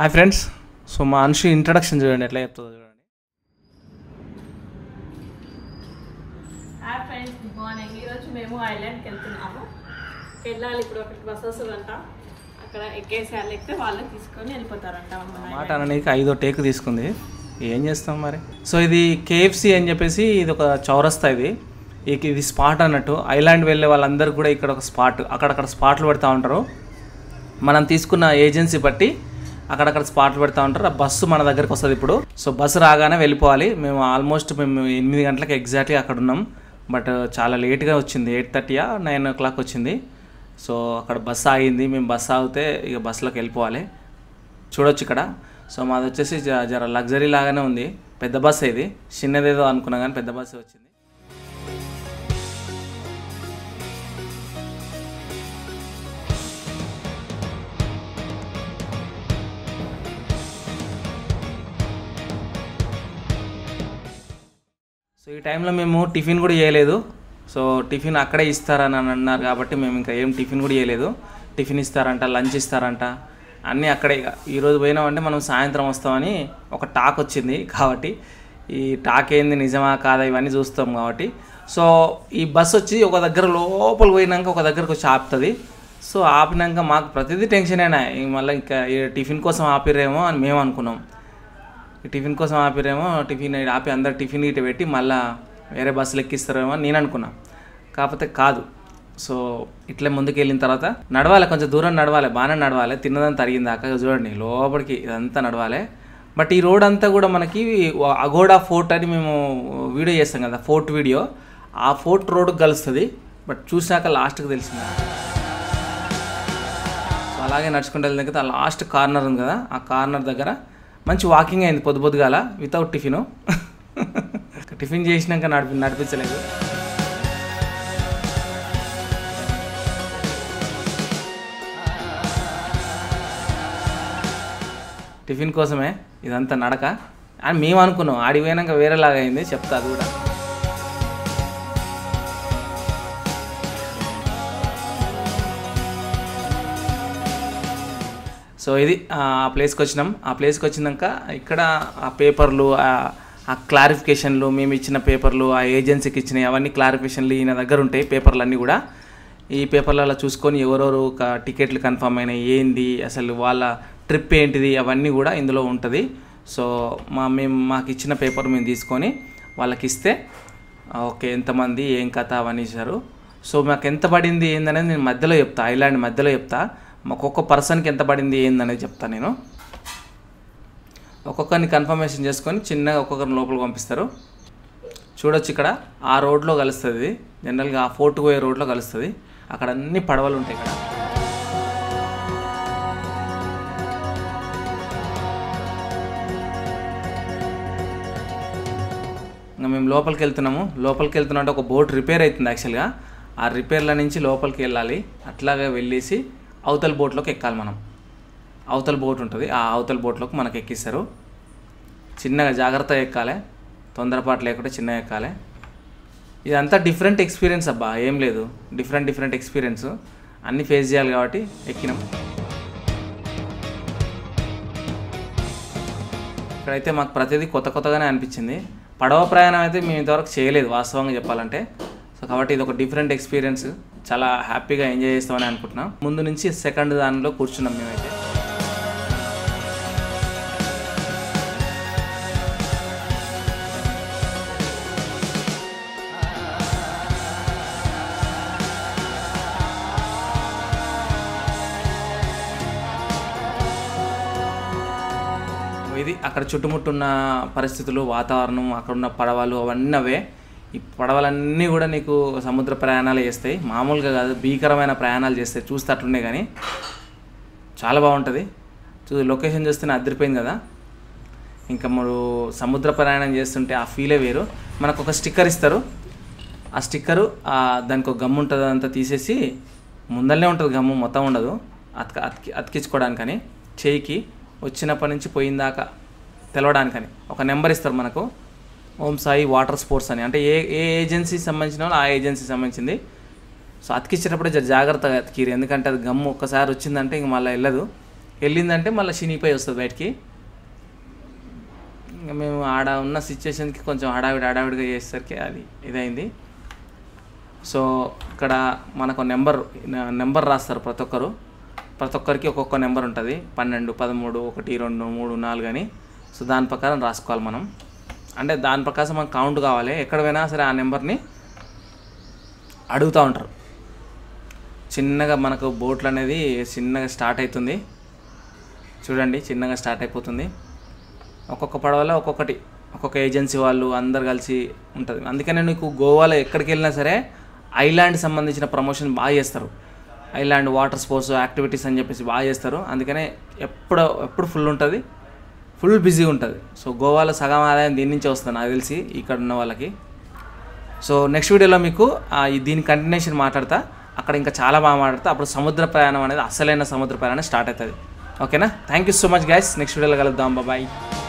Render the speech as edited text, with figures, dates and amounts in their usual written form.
हाय friends so मा अनुषु introduction चूडंడి ఎట్లా చెప్తాదో చూడండి हाय फ्रेंड्स गुड మార్నింగ్ ఈ రోజు మేము ఐలాండ్ కి వెళ్తున్నాము వెళ్ళాలి ఇప్పుడు ఒకటి బసస్ ఉంటా అక్కడ ఎక్కేసాలి అంటే వాళ్ళని తీసుకొని వెళ్ళిపోతారంట అన్నమాట మాట అననికి ఐదో టేక్ తీసుకుంది ఏం చేస్తాం మరి సో ఇది KFC అని చెప్పేసి ఇది ఒక చౌరస్తా ఇది స్పాట్ అన్నట్టు ఐలాండ్ వెళ్ళే వాళ్ళందరూ కూడా ఇక్కడ ఒక స్పాట్ అక్కడ అక్కడ స్పాట్లు పెడతా ఉంటారు మనం తీసుకున్న ఏజెన్సీ బట్టి అక్కడ స్పాట్లు పెడతా ఉంటారు బస్సు మన దగ్గరికి వస్తది ఇప్పుడు సో బస్సు రాగానే వెళ్ళిపోవాలి మేము ఆల్మోస్ట్ 8 గంటలకు ఎగ్జాక్ట్లీ అక్కడ ఉన్నాం బట్ చాలా లేట్ గా వచ్చింది 8:30 9 o'clock వచ్చింది సో అక్కడ బస్ ఆగింది మేము బస్ ఆగితే ఇక బస్సులోకి వెళ్ళిపోవాలి చూడొచ్చు ఇక్కడ సో మాది వచ్చేసి జర లగ్జరీ లాగానే ఉంది పెద్ద బస్ ఇది చిన్నదేదో అనుకున్నా గానీ పెద్ద బస్ వచ్చింది సో ఈ టైం లో మేము టిఫిన్ కూడా చేయలేదు సో టిఫిన్ అక్కడే ఇస్తారని అన్నారు కాబట్టి మేము ఇంకా ఏం టిఫిన్ కూడా చేయలేదు టిఫిన్ ఇస్తారంట లంచ్ ఇస్తారంట అన్నీ అక్కడే ఈ రోజు పోయినామంటే మనం సాయంత్రం వస్తామని ఒక టాక్ వచ్చింది కాబట్టి ఈ టాక్ ఏంది నిజమా కాదా ఇవన్నీ చూస్తాం కాబట్టి సో ఈ బస్ వచ్చి ఒక దగ్గర లోపల పోయినాక ఒక దగ్గరకు వచ్చి ఆపుతుంది సో ఆపినాక మాకు ప్రతిదీ టెన్షన్ అయినా మళ్ళీ ఇంకా టిఫిన్ కోసం ఆపిరేమో అని మేము అనుకున్నాం టిఫిన్ కోసం ఆపిరేమో టిఫిన్ ఆపి అందరు టిఫిన్ ఇటు పెట్టి మళ్ళీ వేరే బస్సులు ఎక్కిస్తారేమో నేను అనుకున్నా కాకపోతే కాదు సో ఇట్లా ముందుకు వెళ్ళిన తర్వాత నడవాలి కొంచెం దూరం నడవాలి బాగానే నడవాలి తిన్నదని తరిగిందాక చూడండి లోపలికి ఇదంతా నడవాలి బట్ ఈ రోడ్ అంతా కూడా మనకి అగోడా ఫోర్ట్ అని మేము వీడియో చేస్తాం కదా ఫోర్ట్ వీడియో ఆ ఫోర్ట్ రోడ్కి కలుస్తుంది బట్ చూసాక లాస్ట్కి తెలిసింది సో అలాగే నడుచుకుంటూ వెళ్ళిన లాస్ట్ కార్నర్ ఉంది కదా ఆ కార్నర్ దగ్గర మంచి వాకింగ్ అయింది పొద్దుగాల వితౌట్ టిఫిన్ టిఫిన్ చేసినాక నడిపించలేదు టిఫిన్ కోసమే ఇదంతా నడక అని మేము అనుకున్నాం ఆడిపోయినాక వేరేలాగా అయింది చెప్తా అది కూడా సో ఇది ఆ ప్లేస్కి వచ్చినాం ఆ ప్లేస్కి వచ్చినాక ఇక్కడ ఆ పేపర్లు ఆ క్లారిఫికేషన్లు మేము ఇచ్చిన పేపర్లు ఆ ఏజెన్సీకి ఇచ్చినవి అవన్నీ క్లారిఫికేషన్లు ఈయన దగ్గర ఉంటాయి పేపర్లన్నీ కూడా ఈ పేపర్లలో చూసుకొని ఎవరెవరు టికెట్లు కన్ఫర్మ్ అయినాయి ఏంది అసలు వాళ్ళ ట్రిప్ ఏంటిది అవన్నీ కూడా ఇందులో ఉంటుంది సో మాకు ఇచ్చిన పేపర్ మేము తీసుకొని వాళ్ళకి ఇస్తే ఓకే ఎంతమంది ఏం కథ అవన్నీ ఇచ్చారు సో మాకు ఎంత పడింది ఏందనేది నేను మధ్యలో చెప్తా ఐలాండ్ మధ్యలో చెప్తా ఒక్కొక్క పర్సన్కి ఎంత పడింది ఏందనేది చెప్తాను నేను ఒక్కొక్కరిని కన్ఫర్మేషన్ చేసుకొని చిన్నగా ఒక్కొక్కరిని లోపలికి పంపిస్తారు చూడొచ్చు ఇక్కడ ఆ రోడ్లో కలుస్తుంది జనరల్గా ఆ ఫోర్ట్ పోయే రోడ్లో కలుస్తుంది అక్కడ అన్ని పడవలు ఉంటాయి ఇక్కడ ఇంకా మేము లోపలికి వెళ్తున్నాము లోపలికి వెళ్తున్నామంటే ఒక బోట్ రిపేర్ అవుతుంది యాక్చువల్గా ఆ రిపేర్ల నుంచి లోపలికి వెళ్ళాలి అట్లాగే వెళ్ళేసి అవతల బోట్లోకి ఎక్కాలి మనం అవతల బోట్ ఉంటుంది ఆ అవతల బోట్లోకి మనకు ఎక్కిస్తారు చిన్నగా జాగ్రత్తగా ఎక్కాలి తొందరపాటు లేకుండా చిన్నగా ఎక్కాలి ఇదంతా డిఫరెంట్ ఎక్స్పీరియన్స్ అబ్బా ఏం లేదు డిఫరెంట్ ఎక్స్పీరియన్స్ అన్నీ ఫేస్ చేయాలి కాబట్టి ఎక్కినాం ఇక్కడైతే మాకు ప్రతిదీ కొత్తగానే అనిపించింది పడవ ప్రయాణం అయితే మేము ఇంతవరకు చేయలేదు వాస్తవంగా చెప్పాలంటే సో కాబట్టి ఇది ఒక డిఫరెంట్ ఎక్స్పీరియన్స్ చాలా హ్యాపీగా ఎంజాయ్ చేస్తామని అనుకుంటున్నాం ముందు నుంచి సెకండ్ దానిలో కూర్చున్నాం మేమైతే ఇది అక్కడ చుట్టుముట్టున్న పరిస్థితులు వాతావరణం అక్కడున్న పడవలు అవన్నీ అవే ఈ పడవలన్నీ కూడా నీకు సముద్ర ప్రయాణాలు చేస్తాయి మామూలుగా కాదు భీకరమైన ప్రయాణాలు చేస్తాయి చూస్తే అట్లుండే కానీ చాలా బాగుంటుంది లొకేషన్ చూస్తేనే అదిరిపోయింది కదా ఇంకా మీరు సముద్ర ప్రయాణం చేస్తుంటే ఆ ఫీలే వేరు మనకు ఒక స్టిక్కర్ ఇస్తారు ఆ స్టిక్కరు దానికి ఒక గమ్ ఉంటుంది అంతా తీసేసి ముందరనే ఉంటుంది గమ్ము మొత్తం ఉండదు అతికించుకోవడానికని చేయికి వచ్చినప్పటి నుంచి పోయిందాక తెలవడానికని ఒక నెంబర్ ఇస్తారు మనకు ఓం సాయి వాటర్ స్పోర్ట్స్ అని అంటే ఏ ఏజెన్సీకి సంబంధించిన వాళ్ళు ఆ ఏజెన్సీకి సంబంధించింది సో అతికిచ్చేటప్పుడు జాగ్రత్తగా అతికిరు ఎందుకంటే అది గమ్ము ఒక్కసారి వచ్చిందంటే ఇంక మళ్ళీ వెళ్ళదు వెళ్ళిందంటే మళ్ళీ చినిగిపోయి వస్తుంది బయటికి. మేము ఆడ ఉన్న సిచ్యువేషన్కి కొంచెం హడావిడిగా చేసేసరికి అది ఇదైంది. సో ఇక్కడ మనకు నెంబర్ రాస్తారు ప్రతి ఒక్కరికి ఒక్కొక్క నెంబర్ ఉంటుంది 12, 13, 1, 2, 3, 4 అని. సో దాని ప్రకారం రాసుకోవాలి మనం, అంటే దాని ప్రకారం మనకు కౌంట్ కావాలి. ఎక్కడ పోయినా సరే ఆ నెంబర్ని అడుగుతూ ఉంటారు. చిన్నగా మనకు బోట్లు అనేది చిన్నగా స్టార్ట్ అవుతుంది, చూడండి చిన్నగా స్టార్ట్ అయిపోతుంది. ఒక్కొక్క పడవలో ఒక్కొక్క ఏజెన్సీ వాళ్ళు అందరు కలిసి ఉంటుంది. అందుకనే నీకు గోవాలో ఎక్కడికి వెళ్ళినా సరే ఐలాండ్ సంబంధించిన ప్రమోషన్ బాగా చేస్తారు. ఐలాండ్ వాటర్ స్పోర్ట్స్ యాక్టివిటీస్ అని చెప్పేసి బాగా చేస్తారు. అందుకనే ఎప్పుడు ఫుల్ ఉంటుంది, ఫుల్ బిజీ ఉంటుంది. సో గోవాలో సగం ఆదాయం దీని నుంచే వస్తుంది నాకు తెలిసి ఇక్కడ ఉన్న వాళ్ళకి. సో నెక్స్ట్ వీడియోలో మీకు దీని కంటిన్యూషన్ మాట్లాడతా, అక్కడ ఇంకా చాలా బాగా మాట్లాడతా. అప్పుడు సముద్ర ప్రయాణం అనేది అసలైన సముద్ర ప్రయాణం స్టార్ట్ అవుతుంది. ఓకేనా? Thank you so much guys. Next వీడియోలో కలుద్దాం. బాయ్.